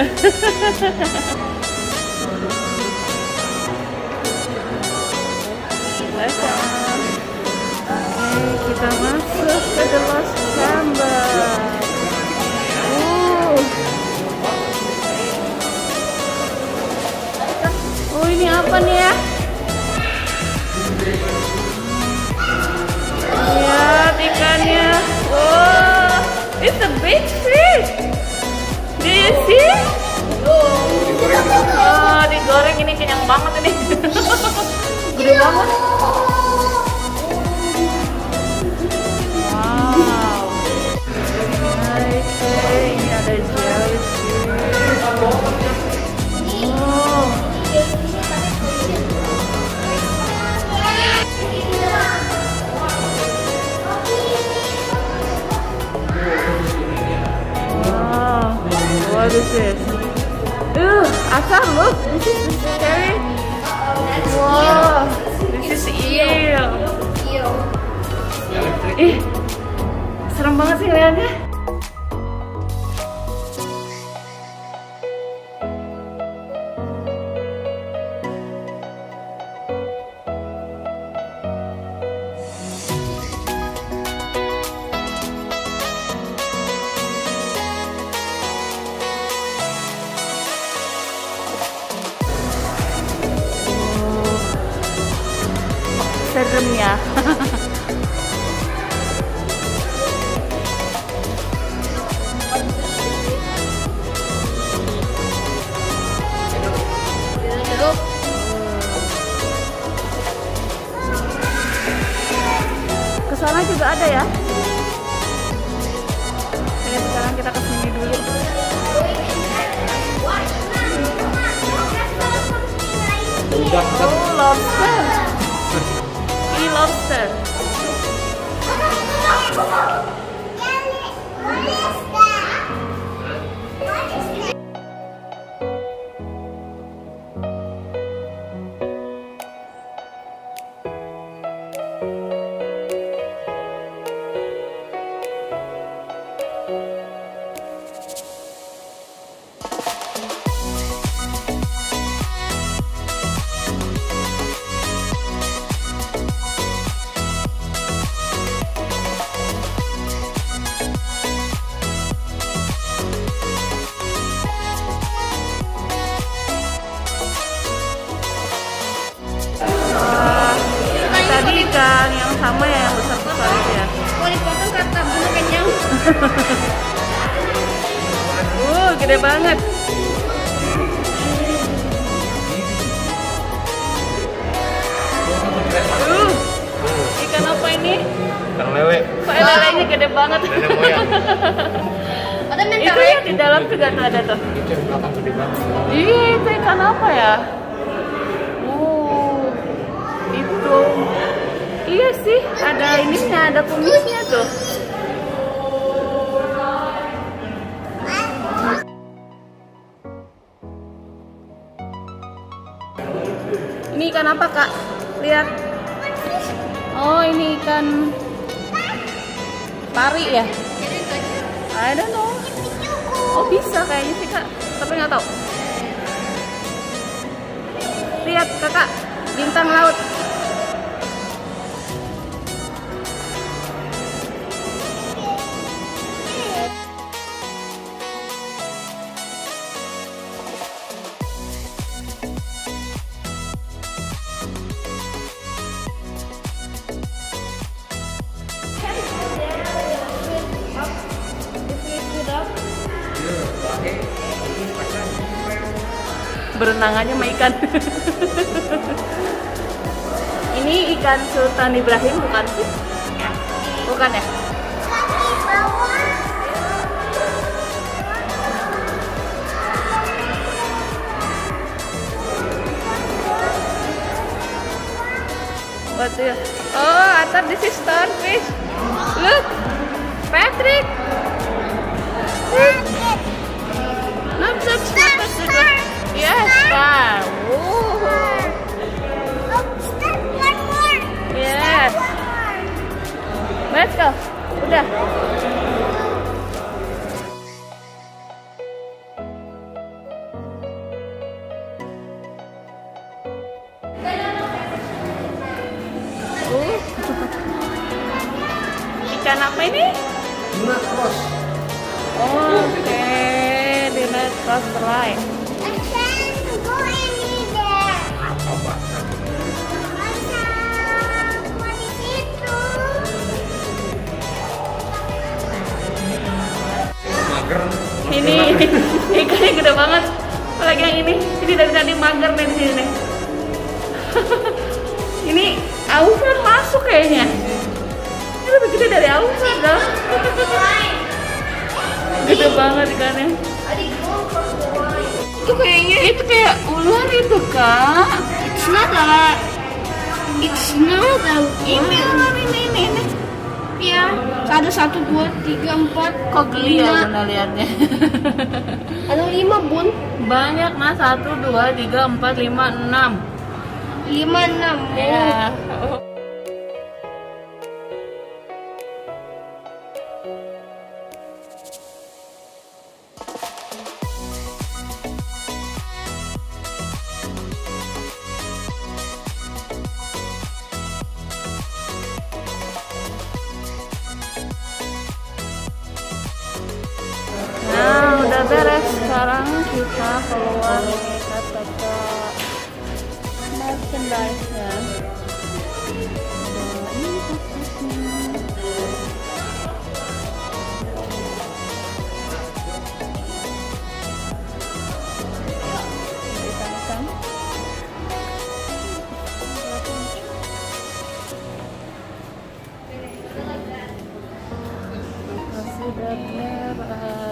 Kita masuk ke The Lost Chamber. Oh, ini apa nih ya? Lihat ikannya. Oh, it's a big fish. Do you see? Oh, digoreng ini kenyang banget ini. Gede banget. What is this? Ooh, Asa, look! This is scary! Wow! This is eel! Ih, serem banget sih ngeliatnya. Seremnya. Kesana juga ada ya. Sekarang kita kesini dulu. Oh, lobster. Lobster. Yang sama ya, yang besar-besar ya. Kalau dipotong kata bener kenyang. Gede banget. Ikan apa ini? Ikan lele. Kok lelenya gede banget? Lele moyang. Itu ya, di dalam juga tuh ada tuh. Iya, itu ikan apa ya? Itu. Iya sih, ada ininya, ada kumisnya tuh. Ini ikan apa, Kak? Lihat. Oh, ini ikan pari ya? I don't know. Oh, bisa kayaknya sih, Kak. Tapi nggak tahu. Lihat, Kakak. Bintang laut. Berenang aja sama ikan. Ini ikan Sultan Ibrahim bukan sih? Bukan ya? What is? Oh, I thought this is starfish. Look, Patrick. Not such starfish. Yes, star. Oh, star one more. Yes. Let's go. Udah. ini? Dina Cross. Oh, oke, Dina Cross berlay. Ini ikannya gede banget. Apalagi yang ini dari tadi mager nih di sini nih. Ini Aufran masuk kayaknya. Ini lebih gede dari Aufran dong. Gede banget ikannya. Itu kayaknya itu kayak ular itu kak. It's not a ini. Ya, ada 1, 2, 3, 4. Kok geli ya Bunda liatnya? Ada 5 Bun. Banyak Mas, 1, 2, 3, 4, 5, 6. 5, 6. Ya. Beres, sekarang kita keluar nih kata-kata merchandise-nya. Masih berat.